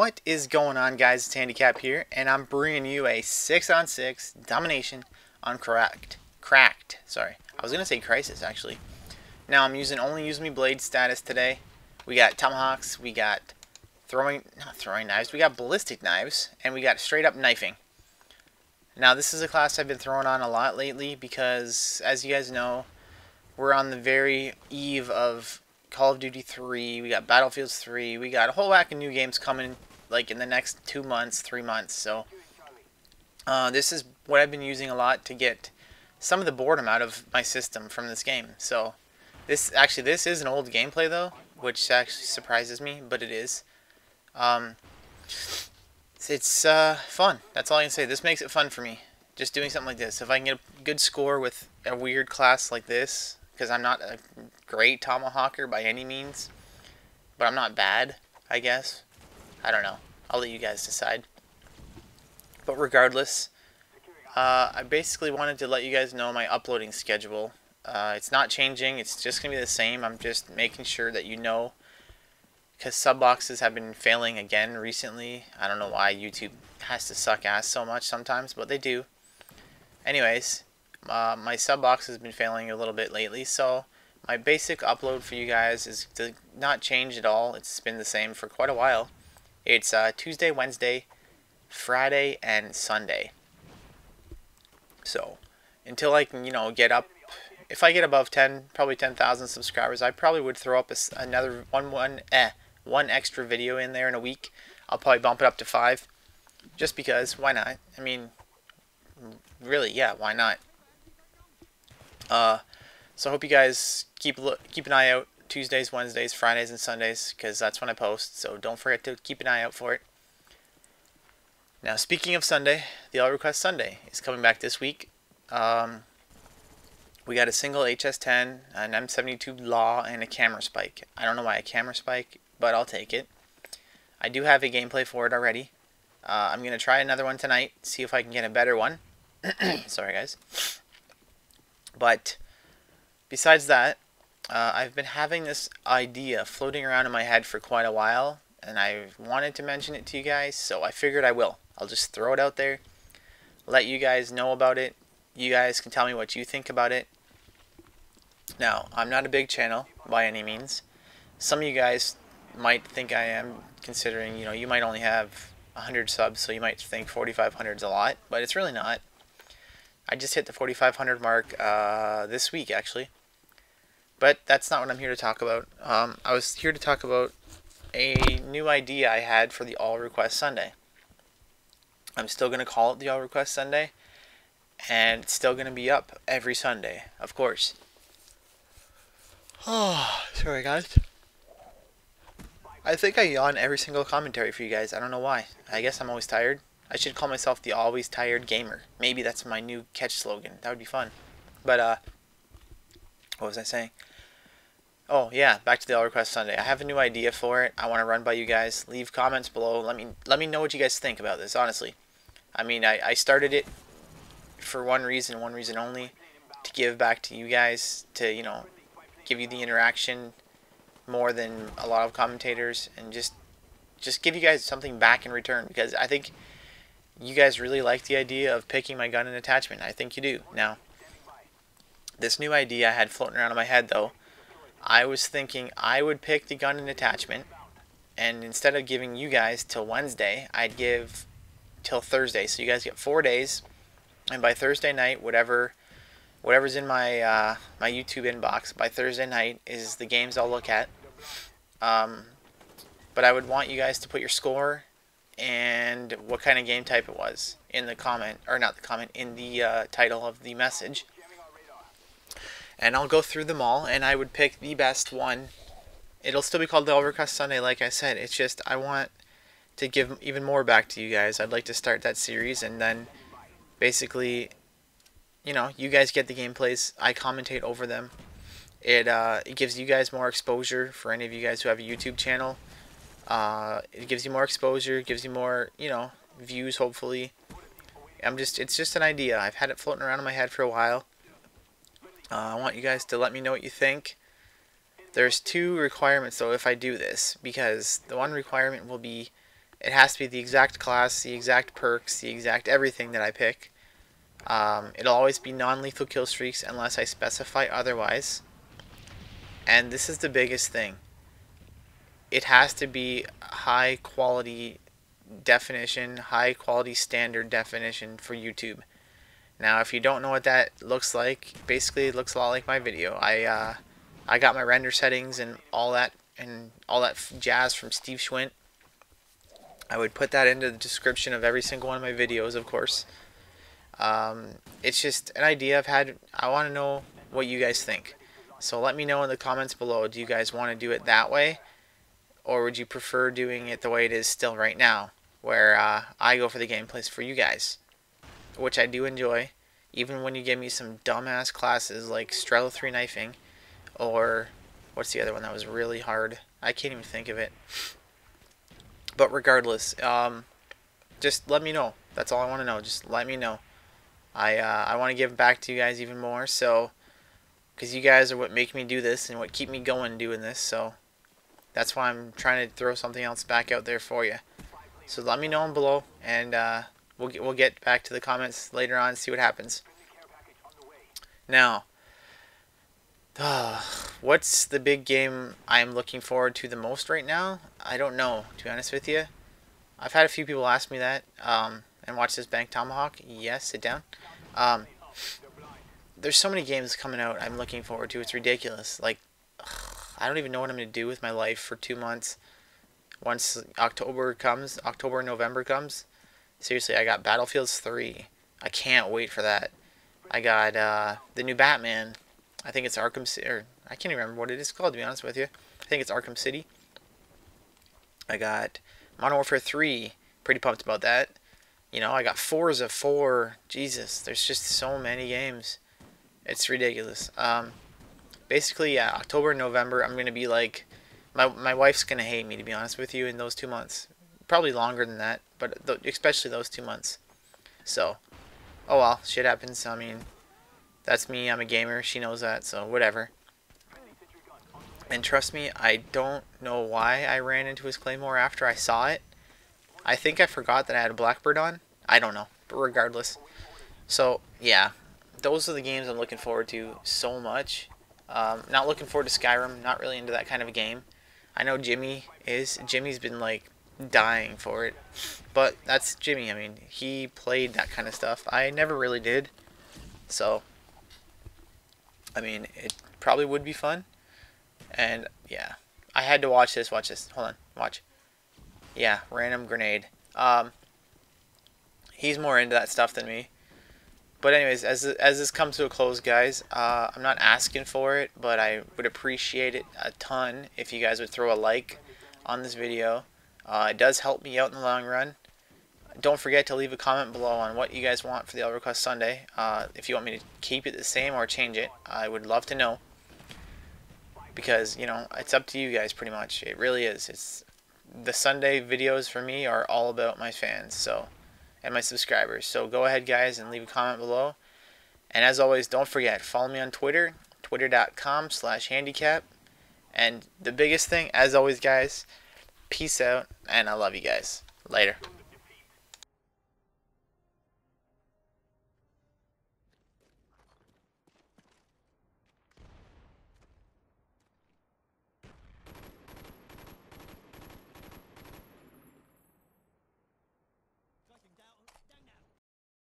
What is going on, guys? It's Handecapt here, and I'm bringing you a 6-on-6 domination on Cracked. Sorry, I was gonna say Crisis actually. Now I'm using OnlyUseMeBlade status today. We got tomahawks, we got not throwing knives, we got ballistic knives, and we got straight up knifing. Now this is a class I've been throwing on a lot lately because, as you guys know, we're on the very eve of Call of Duty 3, we got Battlefields 3, we got a whole whack of new games coming like in the next 2 months, 3 months, so this is what I've been using a lot to get some of the boredom out of my system from this game. So this is an old gameplay though, which actually surprises me, but it is. It's fun. That's all I can say. This makes it fun for me, just doing something like this. If I can get a good score with a weird class like this, because I'm not a great tomahawker by any means, but I'm not bad, I guess. I don't know. I'll let you guys decide. But regardless, I basically wanted to let you guys know my uploading schedule. It's not changing. It's just going to be the same. I'm just making sure that you know, because sub boxes have been failing again recently. I don't know why YouTube has to suck ass so much sometimes, but they do. Anyways, my sub box has been failing a little bit lately, so my basic upload for you guys is to not change at all. It's been the same for quite a while. It's Tuesday, Wednesday, Friday, and Sunday. So until I can, get up, if I get above 10, probably 10,000 subscribers, I probably would throw up another one extra video in there in a week. I'll probably bump it up to 5, just because. Why not? I mean, really, yeah, why not? So I hope you guys keep an eye out Tuesdays, Wednesdays, Fridays, and Sundays, because that's when I post, so don't forget to keep an eye out for it. Now, speaking of Sunday, the All Request Sunday is coming back this week. We got a single HS10, an M72 Law, and a camera spike. I don't know why a camera spike, but I'll take it. I do have a gameplay for it already. I'm going to try another one tonight, see if I can get a better one. Sorry, guys. But besides that, I've been having this idea floating around in my head for quite a while, and I wanted to mention it to you guys, so I figured I will. I'll just throw it out there, let you guys know about it. You guys can tell me what you think about it. Now, I'm not a big channel by any means. Some of you guys might think I am, considering, you might only have 100 subs, so you might think 4,500 is a lot, but it's really not. I just hit the 4,500 mark this week, actually. But that's not what I'm here to talk about. I was here to talk about a new idea I had for the All Request Sunday. I'm still going to call it the All Request Sunday, and it's still going to be up every Sunday, of course. Oh, sorry, guys. I think I yawn every single commentary for you guys. I don't know why. I guess I'm always tired. I should call myself the Always Tired Gamer. Maybe that's my new catch slogan. That would be fun. But, what was I saying? Oh, yeah, back to the All Request Sunday. I have a new idea for it. I want to run by you guys. Leave comments below. Let me know what you guys think about this, honestly. I mean, I started it for one reason only, to give back to you guys, to, give you the interaction more than a lot of commentators, and just give you guys something back in return, because I think you guys really like the idea of picking my gun and attachment. I think you do. Now, this new idea I had floating around in my head, though, I was thinking I would pick the gun and attachment, and instead of giving you guys till Wednesday, I'd give till Thursday. So you guys get 4 days, and by Thursday night, whatever's in my my YouTube inbox by Thursday night is the games I'll look at. But I would want you guys to put your score and what kind of game type it was in the comment, or not the comment, in the title of the message. And I'll go through them all, and I would pick the best one. It'll still be called the All Request Sunday, like I said. It's just I want to give even more back to you guys. I'd like to start that series, and then basically, you guys get the gameplays. I commentate over them. It gives you guys more exposure, for any of you guys who have a YouTube channel. It gives you more exposure, it gives you more, views, hopefully. It's just an idea. I've had it floating around in my head for a while. I want you guys to let me know what you think. There's 2 requirements, though, if I do this, because the one requirement will be It has to be the exact class, the exact perks, the exact everything that I pick. It'll always be non-lethal kill streaks unless I specify otherwise. And this is the biggest thing. It has to be high quality definition, high quality standard definition for YouTube. Now, if you don't know what that looks like, basically it looks a lot like my video. I got my render settings and all that jazz from Steve Schwint. I would put that into the description of every single one of my videos, of course. It's just an idea I've had. I want to know what you guys think. So let me know in the comments below, do you guys want to do it that way? Or would you prefer doing it the way it is still right now, where I go for the gameplays for you guys? Which I do enjoy, even when you give me some dumbass classes like Strel 3 knifing, or what's the other one that was really hard? I can't even think of it. But regardless, just let me know. That's all I want to know. Just let me know. I want to give back to you guys even more, so, because you guys are what make me do this and what keep me going doing this, so that's why I'm trying to throw something else back out there for you. So let me know in below, and we'll get back to the comments later on, see what happens. Now, what's the big game I'm looking forward to the most right now? I don't know, to be honest with you. I've had a few people ask me that, and watch this bank tomahawk. Yes, sit down. There's so many games coming out I'm looking forward to. It's ridiculous. Like, I don't even know what I'm going to do with my life for 2 months. Once October and November comes. Seriously, I got Battlefields 3. I can't wait for that. I got the new Batman. I think it's Arkham City, or I can't even remember what it is called, to be honest with you. I think it's Arkham City. I got Modern Warfare 3. Pretty pumped about that. You know, I got Forza 4. Jesus, there's just so many games. It's ridiculous. Basically, yeah, October and November, I'm going to be like, my wife's going to hate me, to be honest with you, in those 2 months. Probably longer than that, but especially those 2 months. So, oh well, shit happens. I mean, that's me, I'm a gamer, she knows that, so whatever. And trust me, I don't know why I ran into his claymore after I saw it. I think I forgot that I had a Blackbird on. I don't know, but regardless. So, yeah, those are the games I'm looking forward to so much. Not looking forward to Skyrim, not really into that kind of a game. I know Jimmy is. Jimmy's been, like, dying for it. But that's Jimmy, I mean, he played that kind of stuff. I never really did. So, I mean, it probably would be fun. And, yeah, I had to watch this. Watch this. Hold on. Watch. Yeah, random grenade. He's more into that stuff than me. But anyways, as this comes to a close, guys, I'm not asking for it, but I would appreciate it a ton if you guys would throw a like on this video. It does help me out in the long run. Don't forget to leave a comment below on what you guys want for the L Request Sunday. If you want me to keep it the same or change it, I would love to know. Because, you know, it's up to you guys pretty much. It really is. It's the Sunday videos for me are all about my fans, so... and my subscribers. So go ahead, guys, and leave a comment below. And as always, don't forget, follow me on Twitter, twitter.com/Handecapt. And the biggest thing, as always, guys, peace out, and I love you guys. Later.